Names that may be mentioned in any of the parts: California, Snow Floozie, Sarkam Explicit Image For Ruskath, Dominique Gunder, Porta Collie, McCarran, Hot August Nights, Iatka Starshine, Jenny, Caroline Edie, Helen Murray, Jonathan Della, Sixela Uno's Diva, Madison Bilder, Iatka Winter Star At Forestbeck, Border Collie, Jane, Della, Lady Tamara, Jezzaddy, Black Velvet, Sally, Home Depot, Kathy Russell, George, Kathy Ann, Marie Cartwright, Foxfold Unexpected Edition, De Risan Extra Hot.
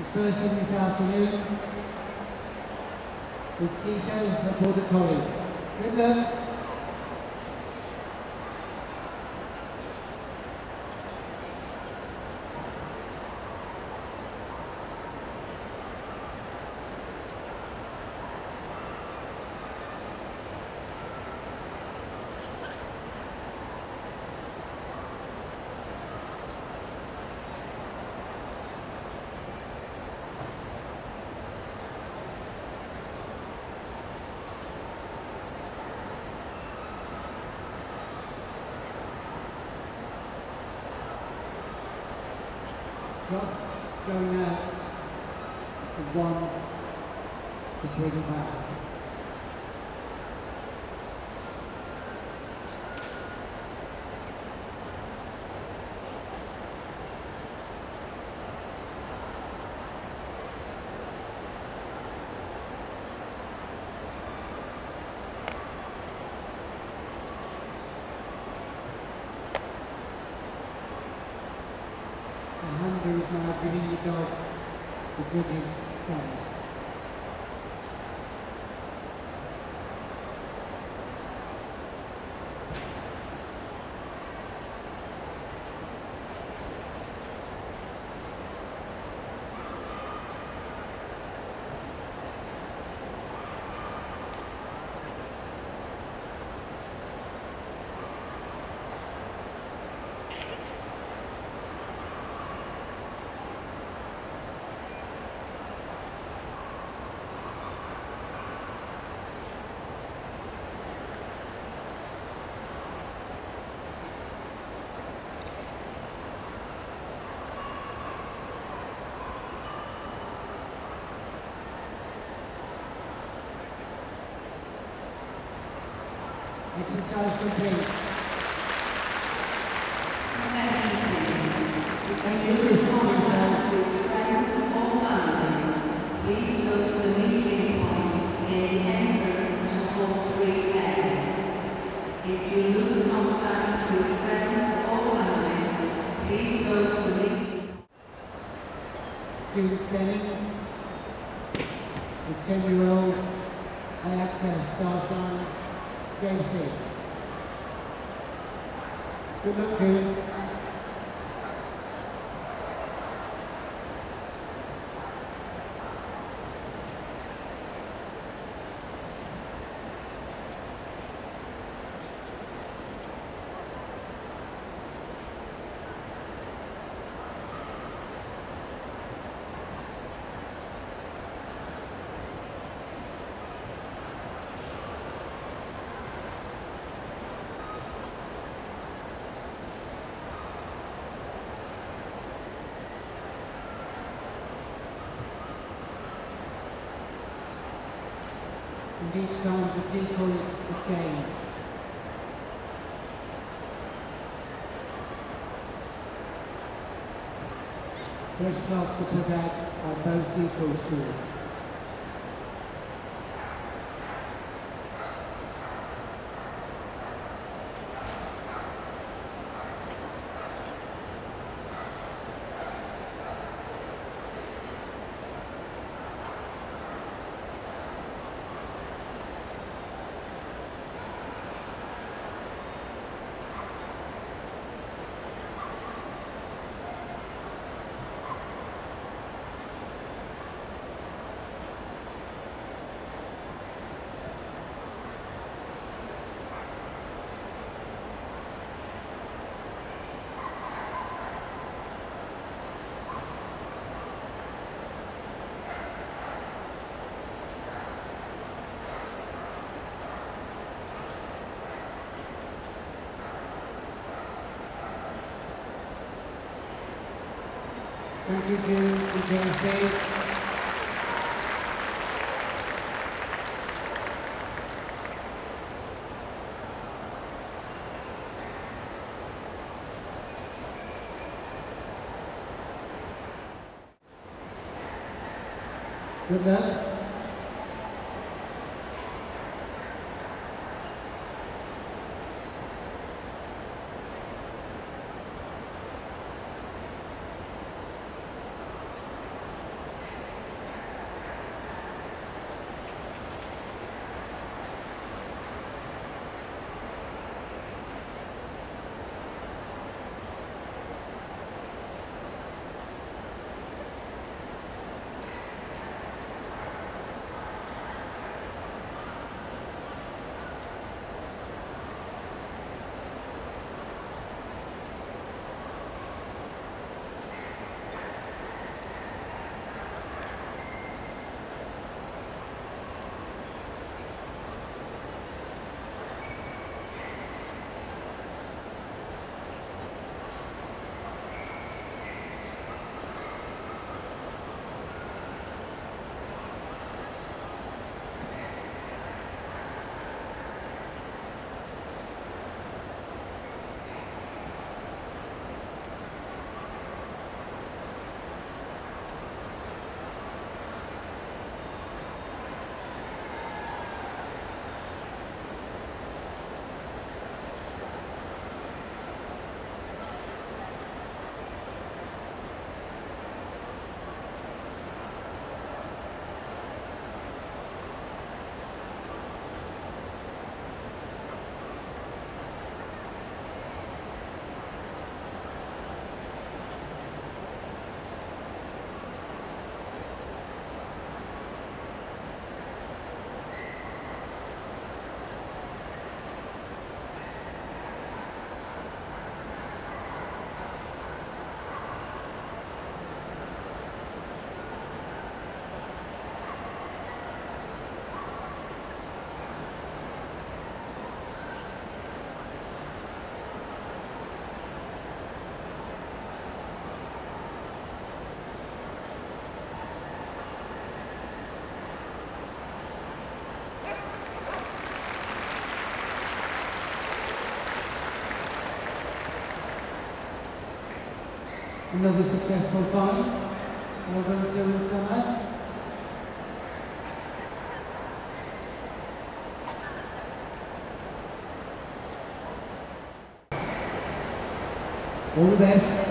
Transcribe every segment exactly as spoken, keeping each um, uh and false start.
his first in this afternoon with Kito and Porta Collie. Good luck. Going out to one to bring it back. With his son. Exercise complete. Thank you. This moment, please note the meeting point in the entrance to hall three A. If you lose contact with friends or family, please note the meeting point. Standing, the ten-year-old Ayaka Starshine. Casey. Good luck to you. And each time the decoys are changed. Fresh cloths are put out by both decoy stewards. Thank you, Jane and Jane State. Good luck. another successful find. Well done, Sue and Sally. All the best.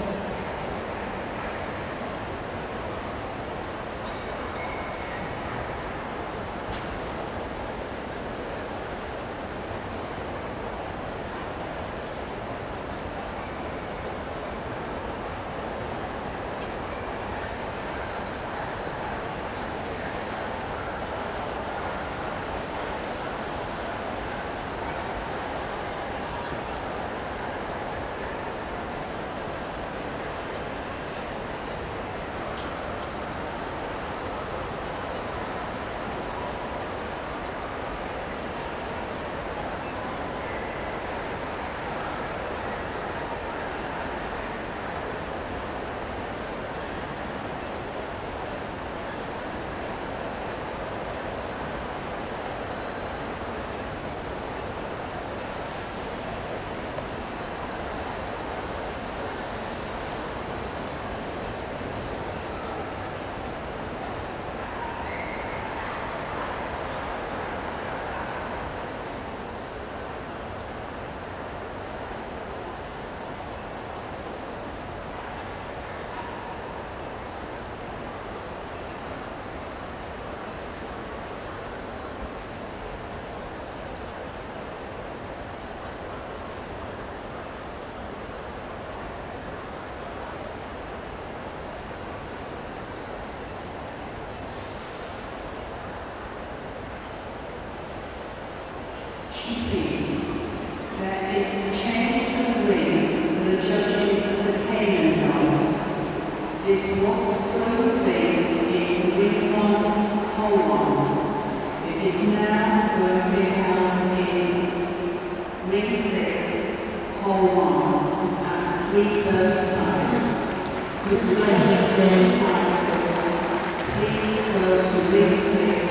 Please. There is a change of ring for the judges of the payment house. This was supposed to be in week one, whole one. It is now going to be held in week six, whole one, at three first times. With the judges of the payment house, please go to week six.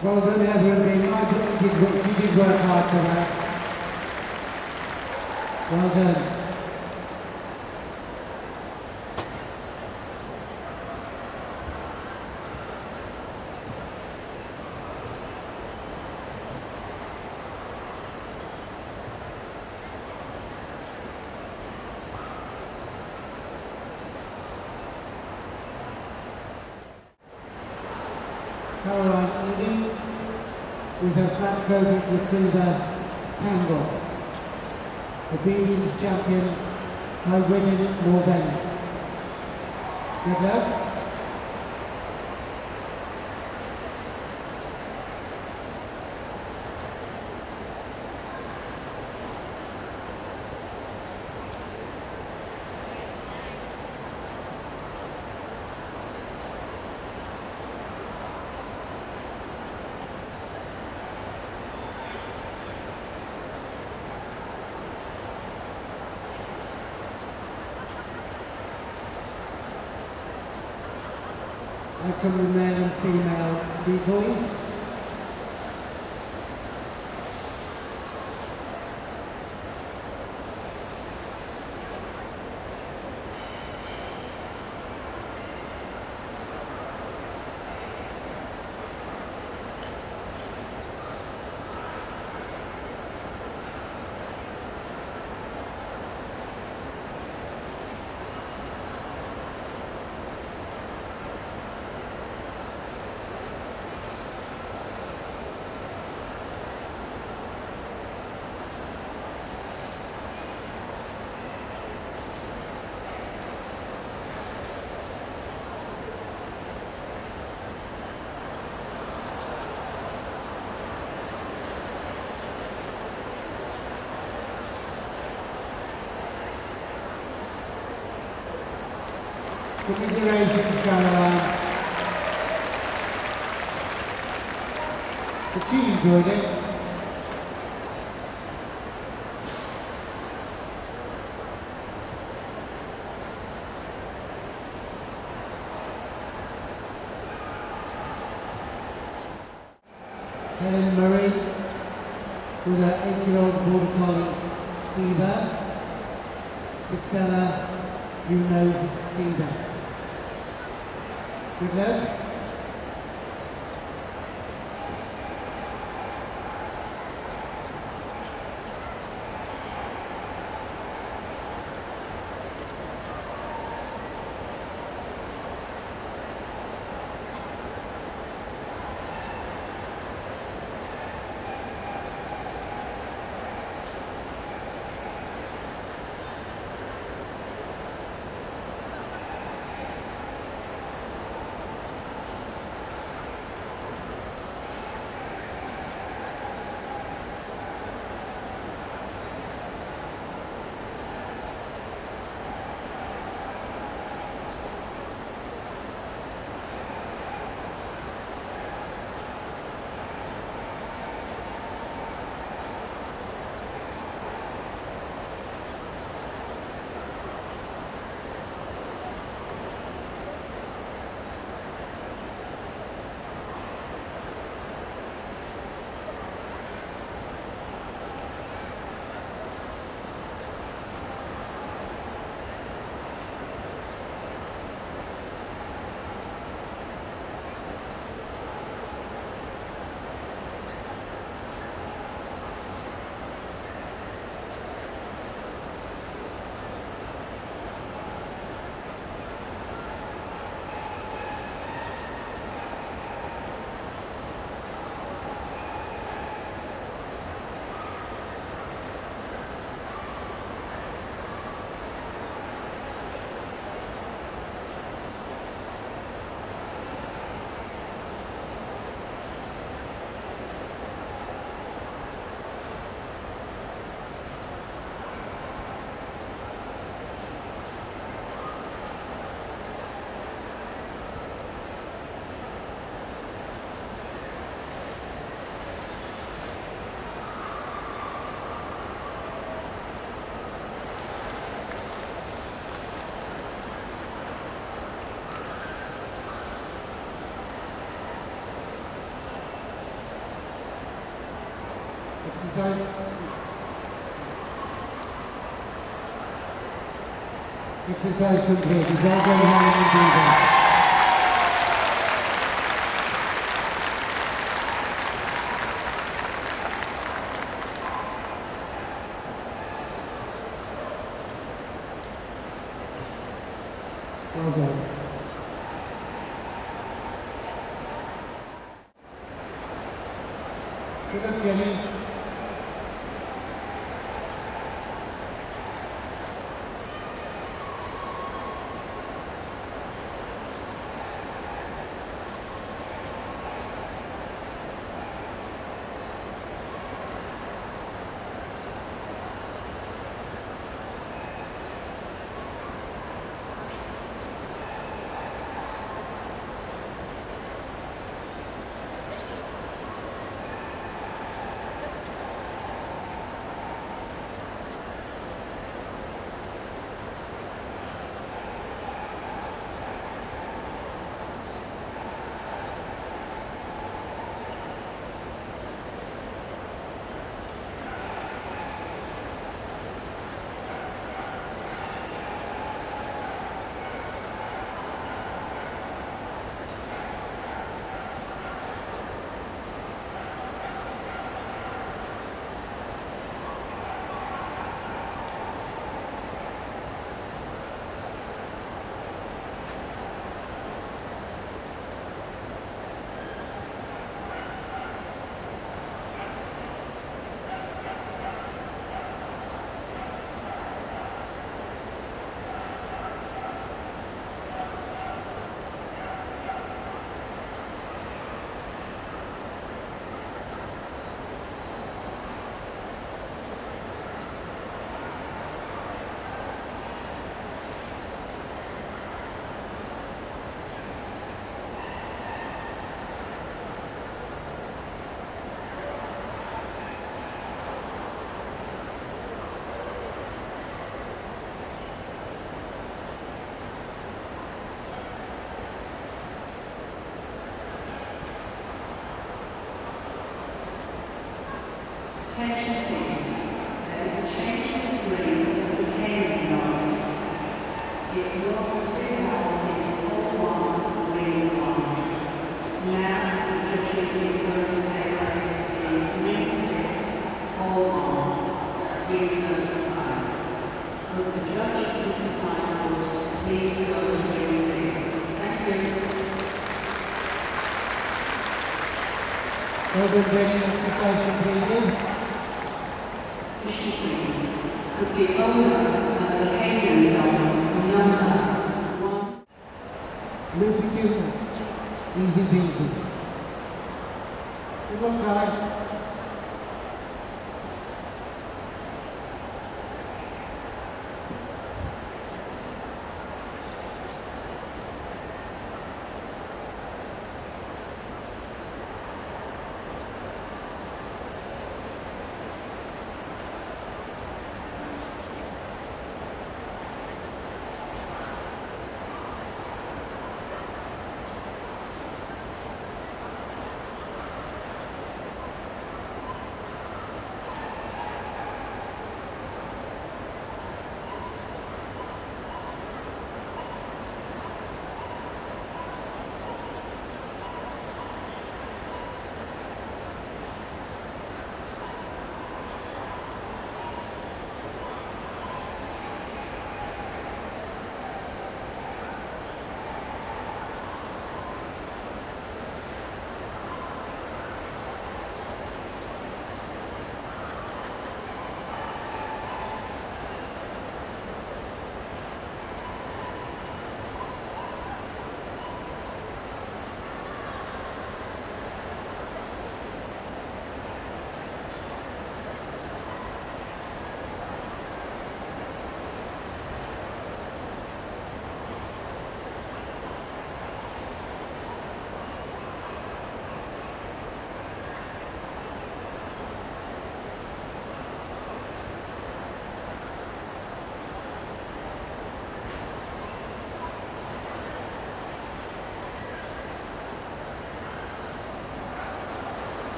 Well done, everybody. I think you did work hard for that. Well done. Caroline Edie with her Black Velvet Retriever Tango. Obedience champion, I winning it more than. Good luck. From the male and female decoys. Commiserations, Caroline. But she enjoyed it. Helen Murray with her eight-year-old Porta Collie Diva. Succella, who knows Diva. Good luck. Exercise. Exercise complete. Well done, Helen and Diva. Well done. que no tiene. Attention please. There is a change of degree that became noise. It was still happening for one real one. Now, the judging is going to take place in three six four one three oh five. Will the judge, Missus Michaels, please go to three six? Thank you. Well done, Jenny. That's the station, please. Could be older than the Canadian dog, number one. Little kittens, easy peasy. Good luck, guy.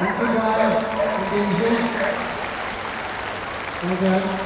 Thank you, guys. Thank you. Well done.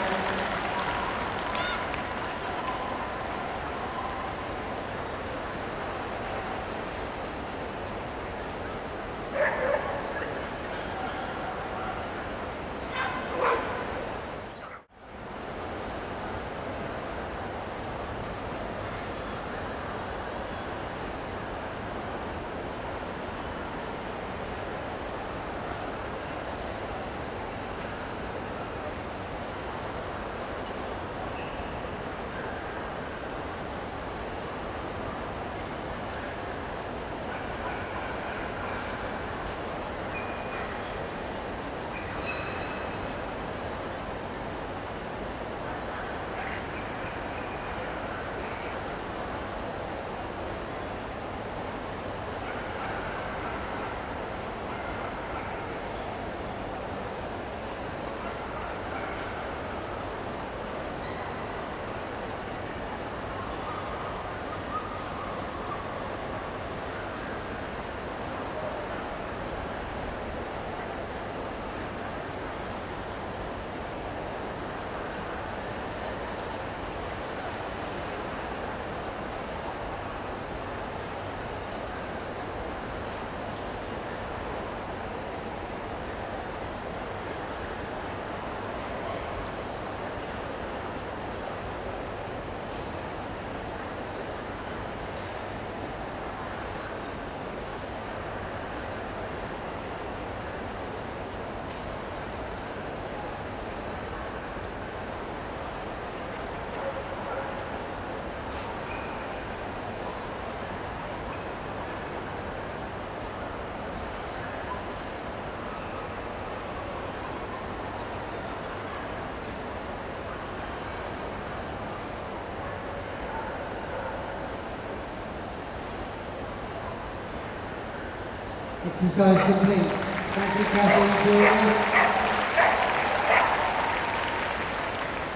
Exercise complete. Thank you, Kathy and Jordan.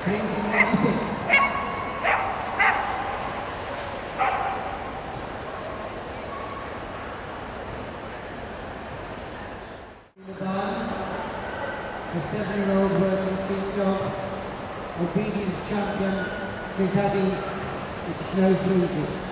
Pink and Madison. Seven-year-old working street dog, obedience champion, Jezzaddy, it's Snow Floozie.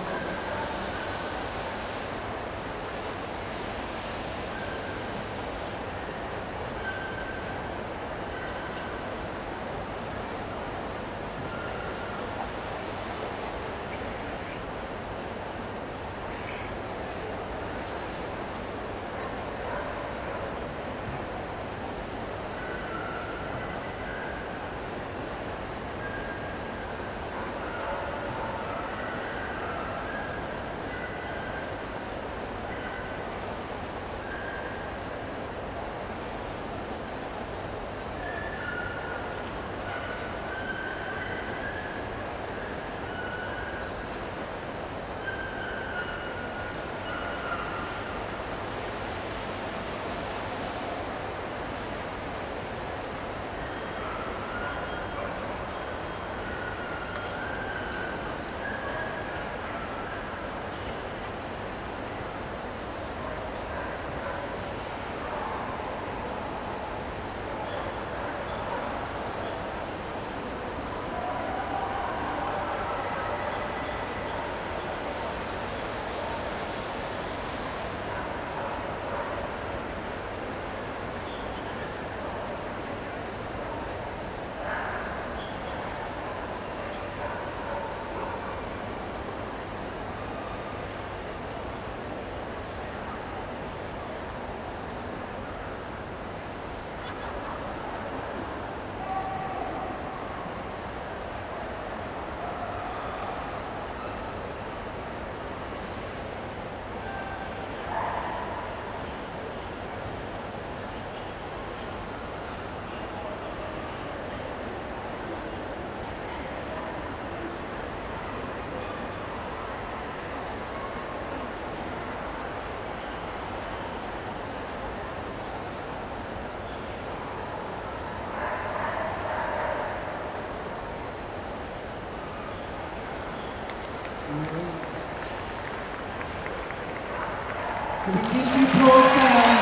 Can we give you applause now?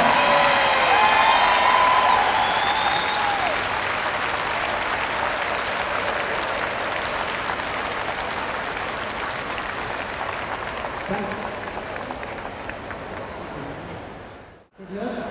Thank you. Good luck.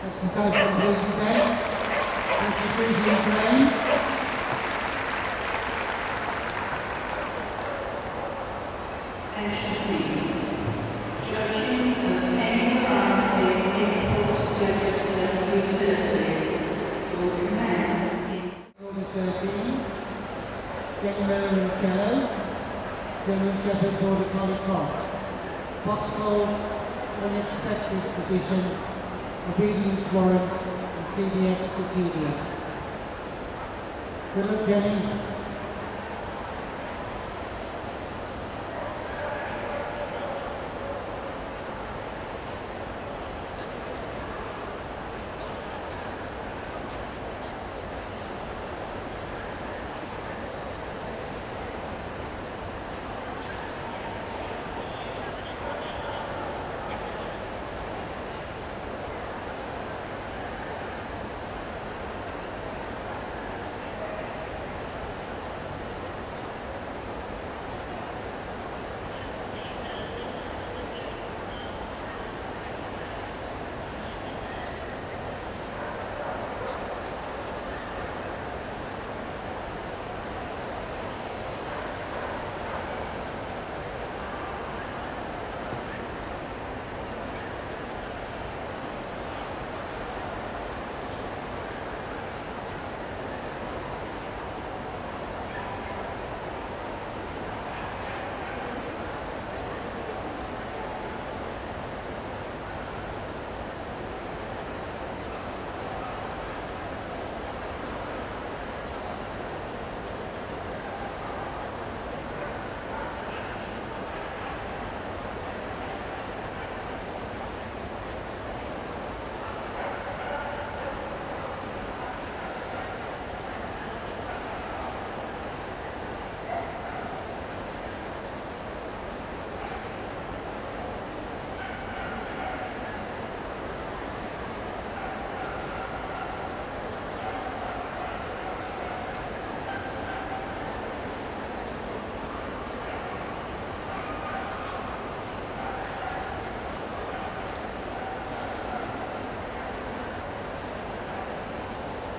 Exercise complete today. Thank you, Susan and Jane. Jenny Rowan in cello, William Shepherd Border Collie Cross, Vauxhall Unexpected Division, Obedience Warrant, and C D X to T D X. Good luck, Jenny.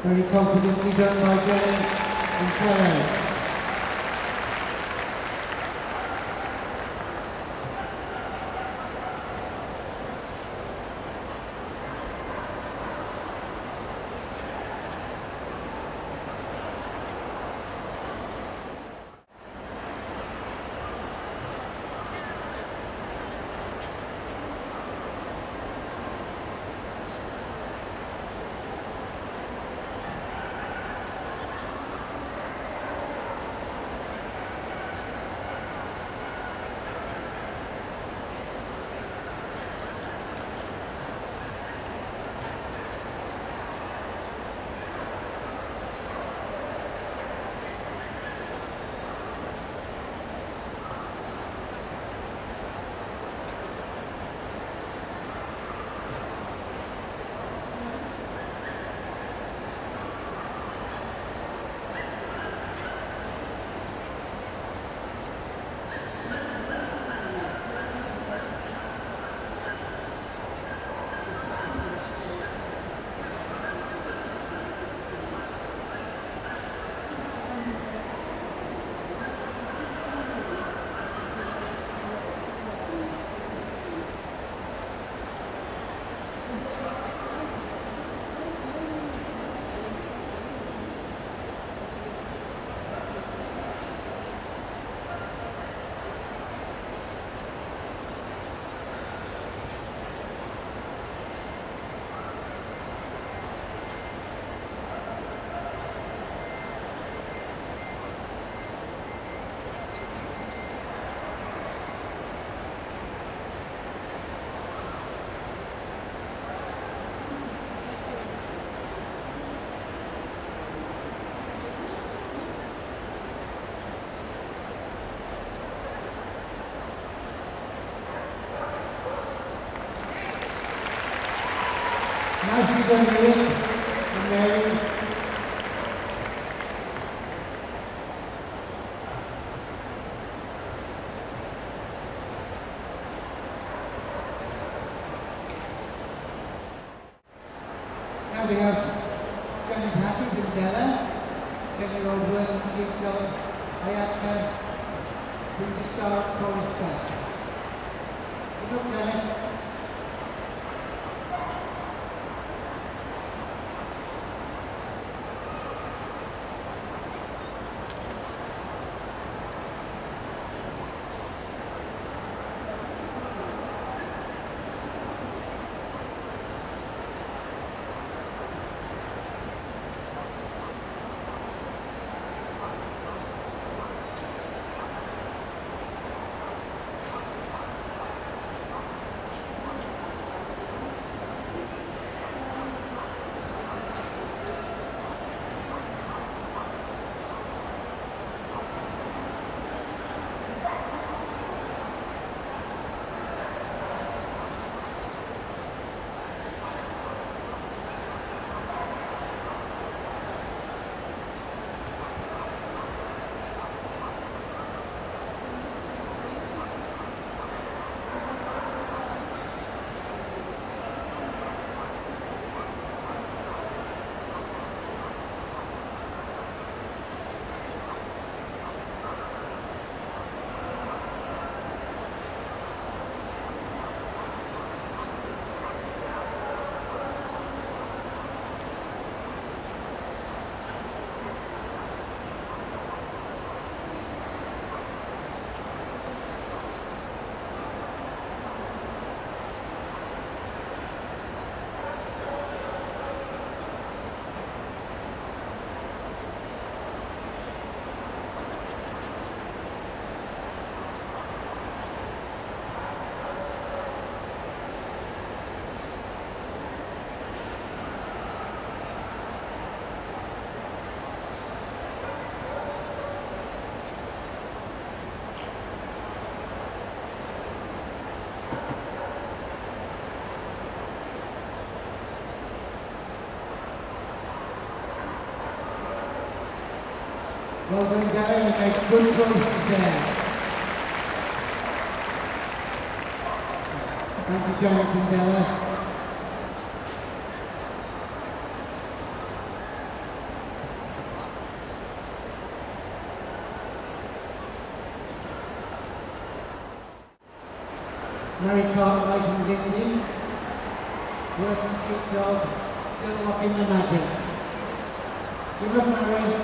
Very confidently done by Jane and Sally. Nicely done, Luke and Mary. Now we have Jenny Package and Della, ten-year-old World and Sheepdog, Ayaka, Winter Star, Chorus Band. Well done, Della, you make good choices there. Thank you, Jonathan Della. Marie Cartwright and Jenny, working street dog, Stillrockin The Magic. Good luck, Marie.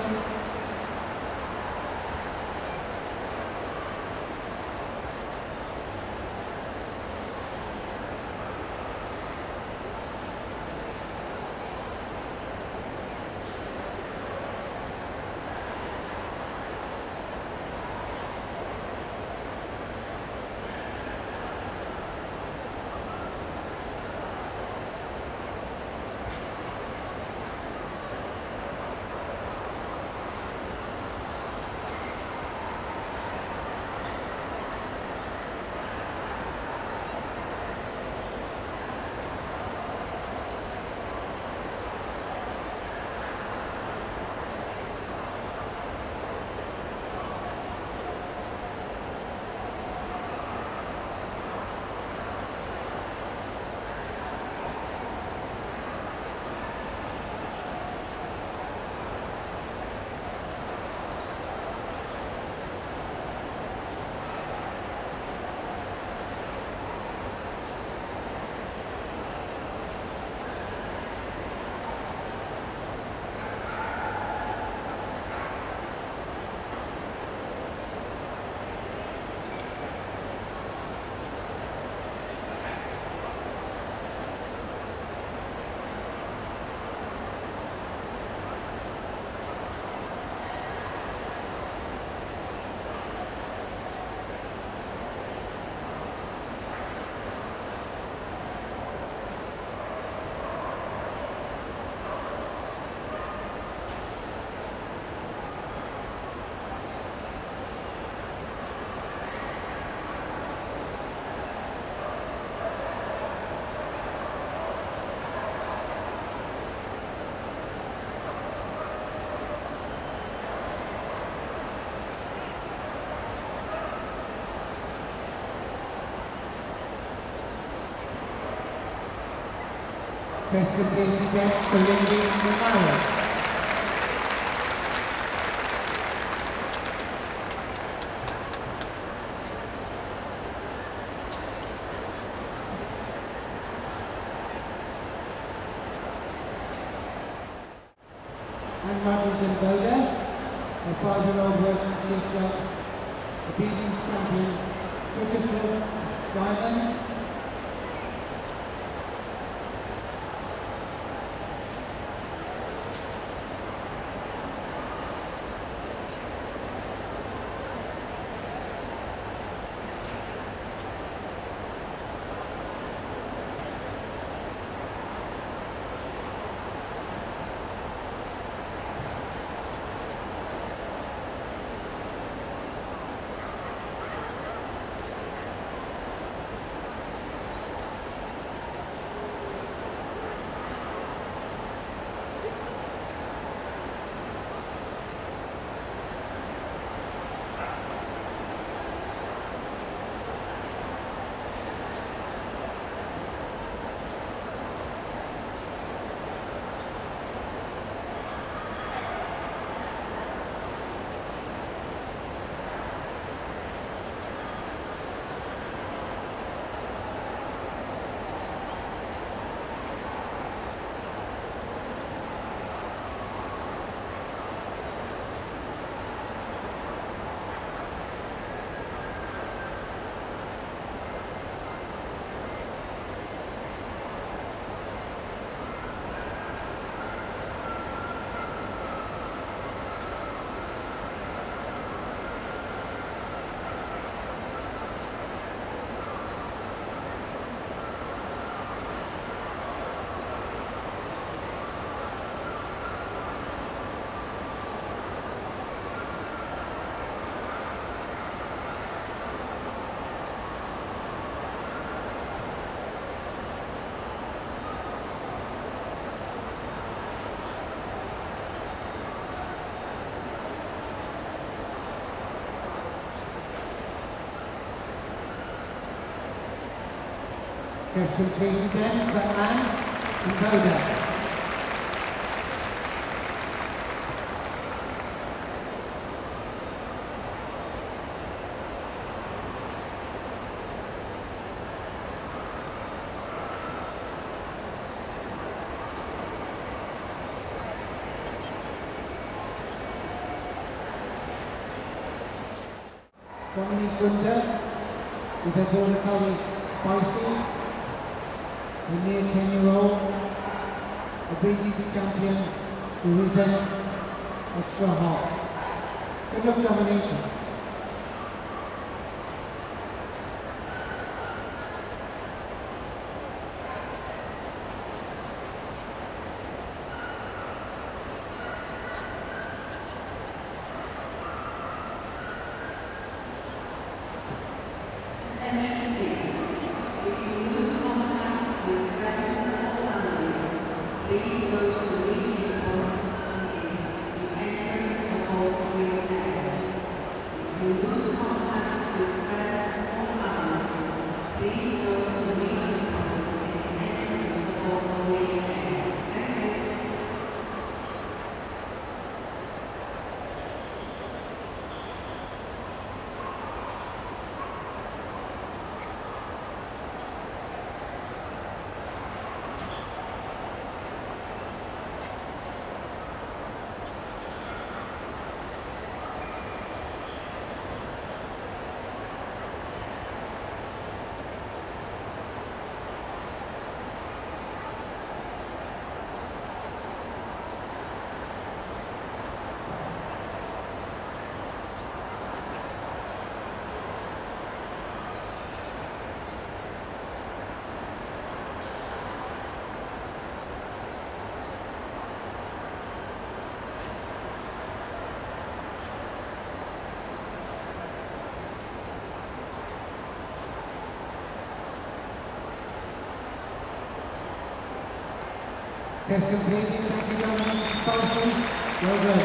Test completed again for Lady Tamara. Madison Bilder, a five-year-old working shifter, obedience champion, British Lords Diamond. Just completed again for Anne and Boda. Dominique Gunder with her Porta Collie Spicy. The near ten-year-old, obedience champion, the risen extra hard. Good luck, Dominique. Test completed, thank you, Jonathan. Sponsor, well done.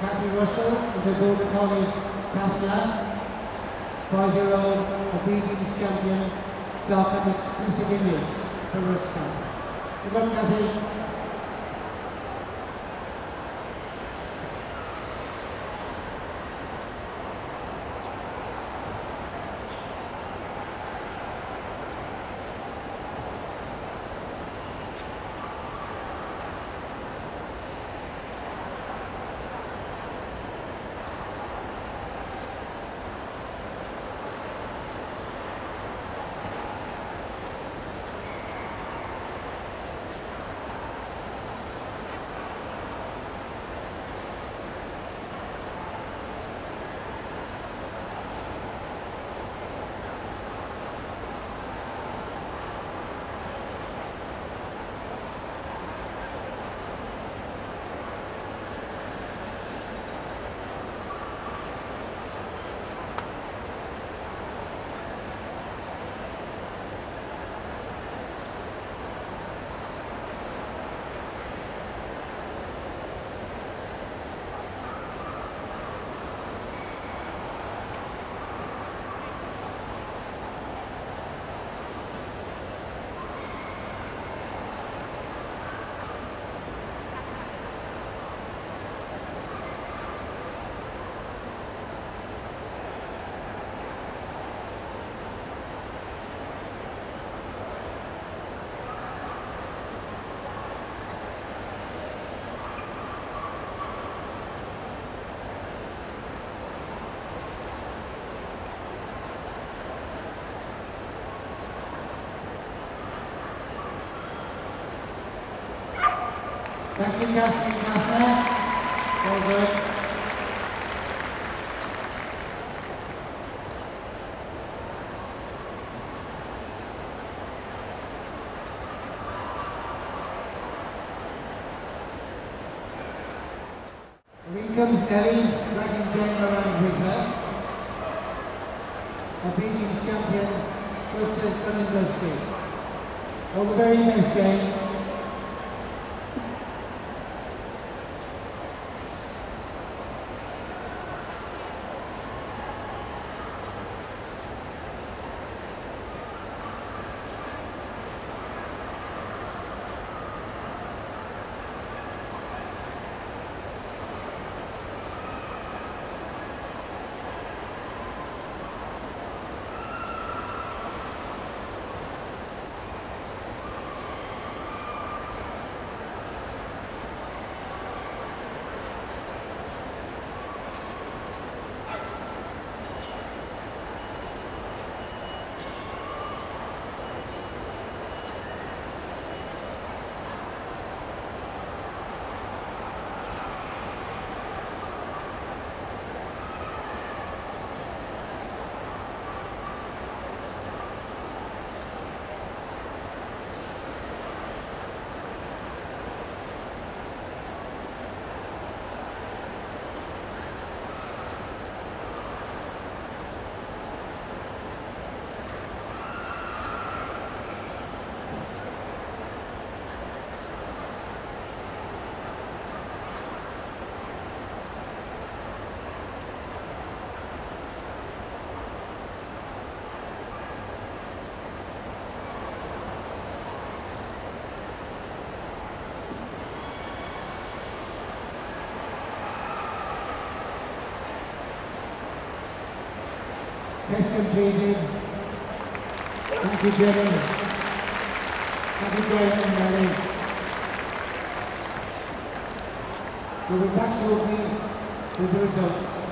Kathy Russell with a Border Collie Kathy Ann, five-year-old obedience champion, self-exclusive image for Rustam. Perdón, Kathy. Thank you, Kathy. Well done. In comes Ellie, dragging Jane around with her. Obedience champion, goes to gun and dusty. All the very best, Jane. Test completed. Thank you, Jenny. Happy day and Nelly. We'll be back shortly with the results.